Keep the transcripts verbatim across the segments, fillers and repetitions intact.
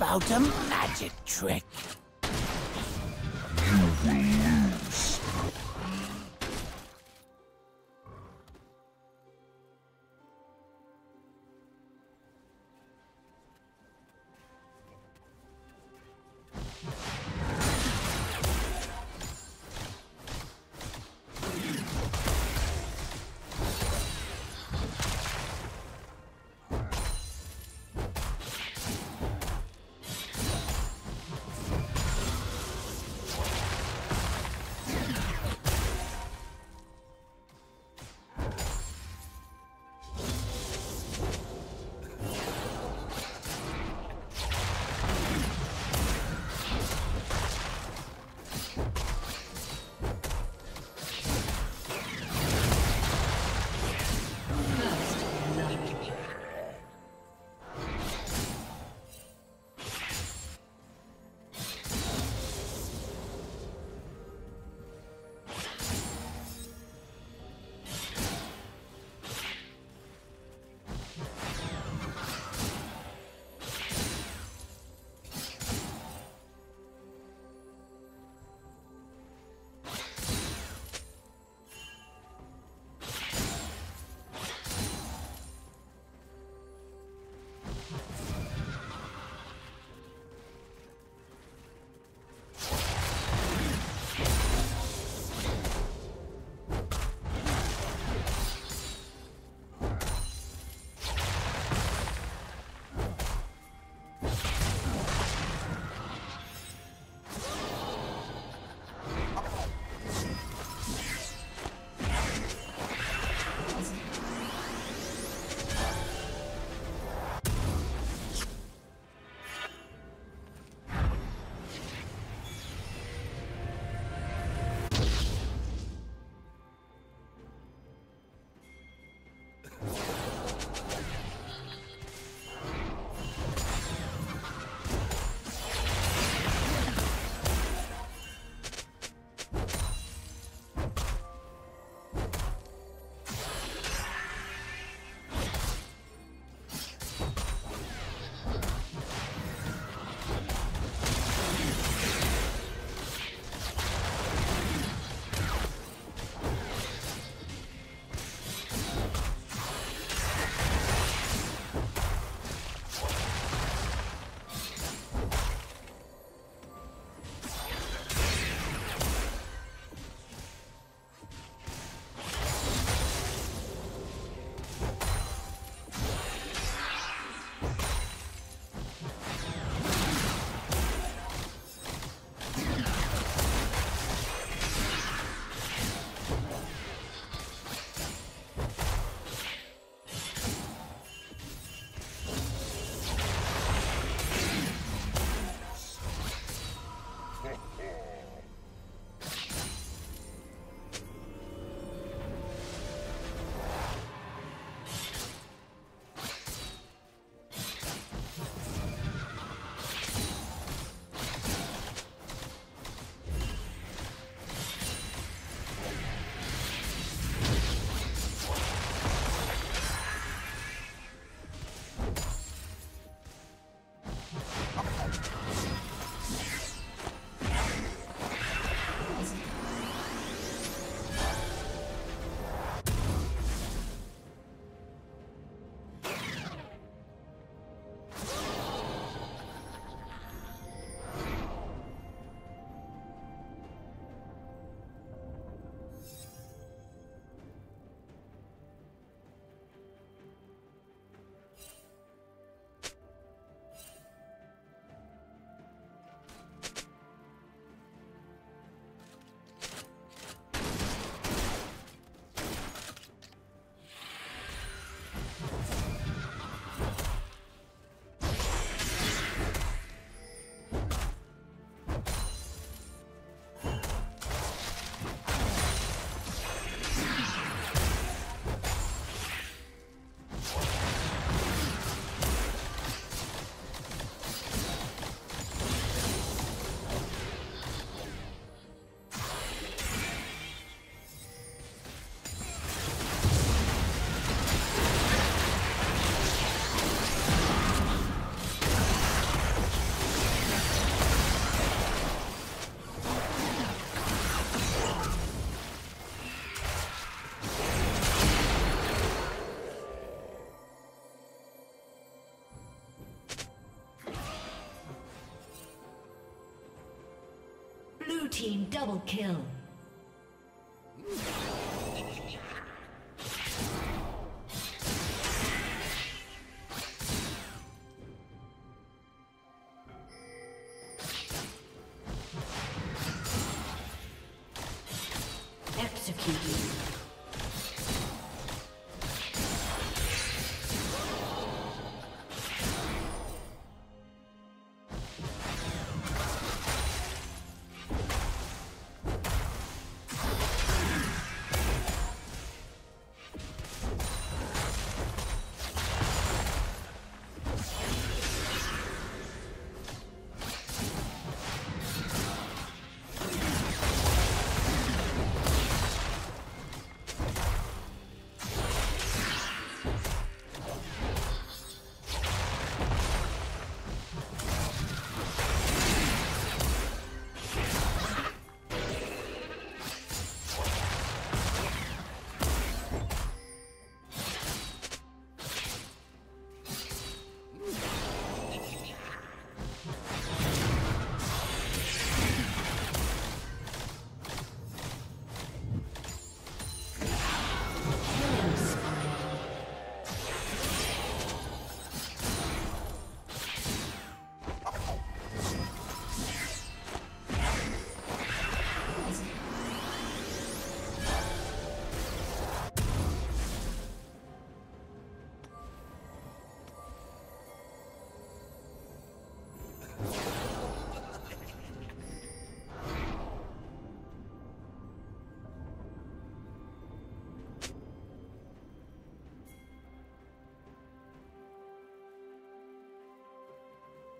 about a magic trick? You will lose. team double kill.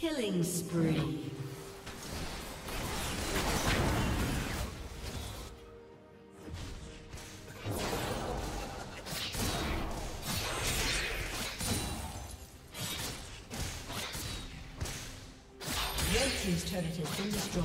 Killing spree. Red team's turret has been destroyed.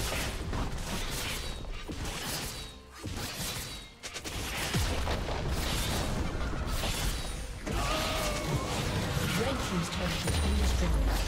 Red team's turret has been destroyed.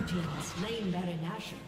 Blue team has slain Baron Nashor.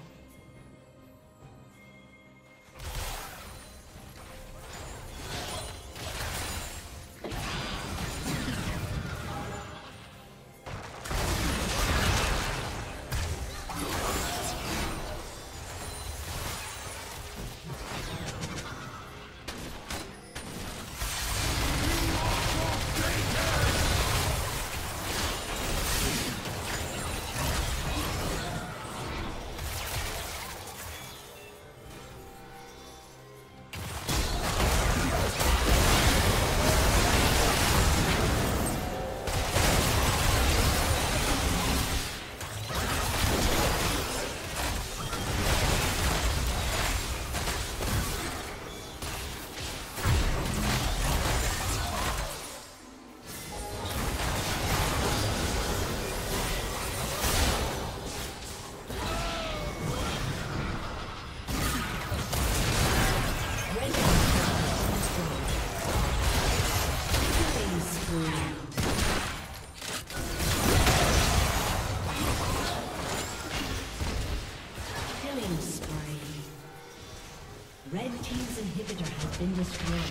In this room. Red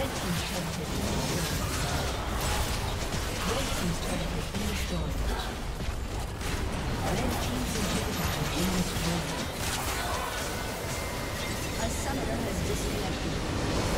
team's turret has been destroyed. Red team's turret has been destroyed. Red team's inhibitor has been destroyed. A summoner has disconnected.